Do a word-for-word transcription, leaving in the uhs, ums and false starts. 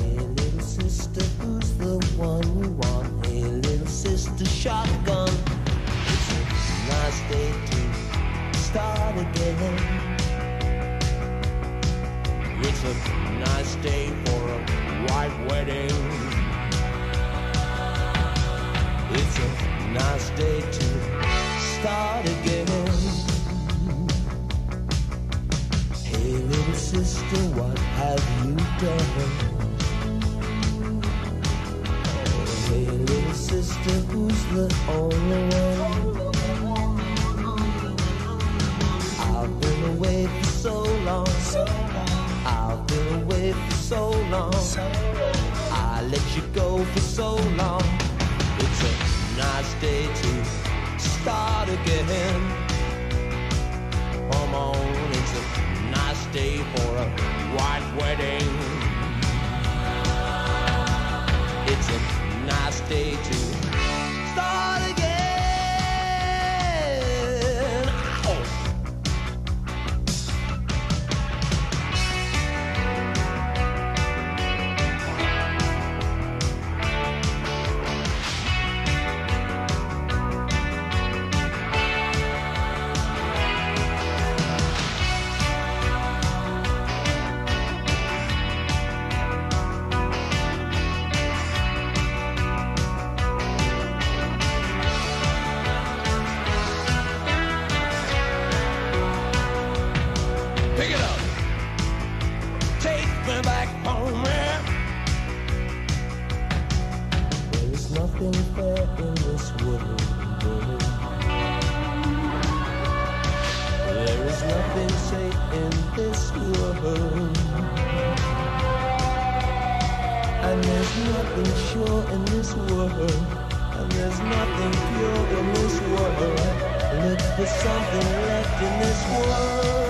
Hey little sister, who's the one you want? Hey little sister, shotgun. It's a nice day to start again. It's a nice day for a white wedding. It's a nice day to start again. Hey little sister, what have you done? Hey little sister, who's the only one? I've been away for so long. I've been away for so long. I let you go for so long. It's a nice day to start again. Come on, it's a nice day for a white wedding. It's a nice day to start again. There's something left in this world.